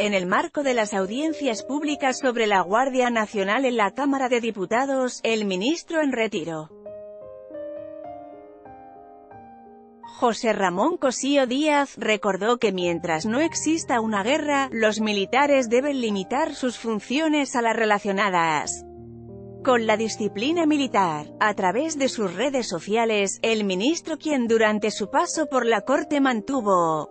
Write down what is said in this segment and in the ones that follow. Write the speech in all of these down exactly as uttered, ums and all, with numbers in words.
En el marco de las audiencias públicas sobre la Guardia Nacional en la Cámara de Diputados, el ministro en retiro, José Ramón Cossío Díaz, recordó que mientras no exista una guerra, los militares deben limitar sus funciones a las relacionadas con la disciplina militar. A través de sus redes sociales, el ministro, quien durante su paso por la Corte mantuvo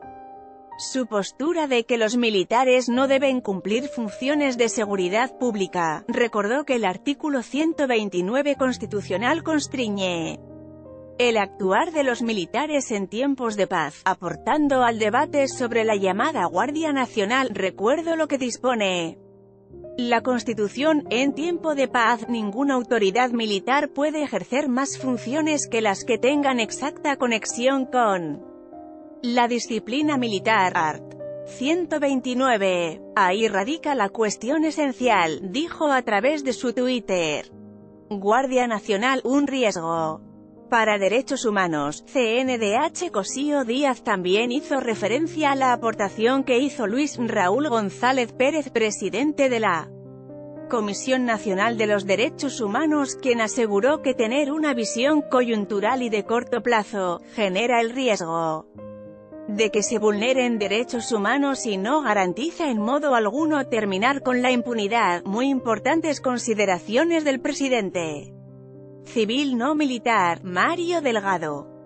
su postura de que los militares no deben cumplir funciones de seguridad pública, recordó que el artículo ciento veintinueve constitucional constriñe el actuar de los militares en tiempos de paz, aportando al debate sobre la llamada Guardia Nacional. Recuerdo lo que dispone la Constitución: en tiempo de paz, ninguna autoridad militar puede ejercer más funciones que las que tengan exacta conexión con la disciplina militar. Art. ciento veintinueve. Ahí radica la cuestión esencial, dijo a través de su Twitter. Guardia Nacional, un riesgo para derechos humanos. C N D H Cossío Díaz también hizo referencia a la aportación que hizo Luis Raúl González Pérez, presidente de la Comisión Nacional de los Derechos Humanos, quien aseguró que tener una visión coyuntural y de corto plazo genera el riesgo de que se vulneren derechos humanos y no garantiza en modo alguno terminar con la impunidad. Muy importantes consideraciones del presidente civil no militar, Mario Delgado.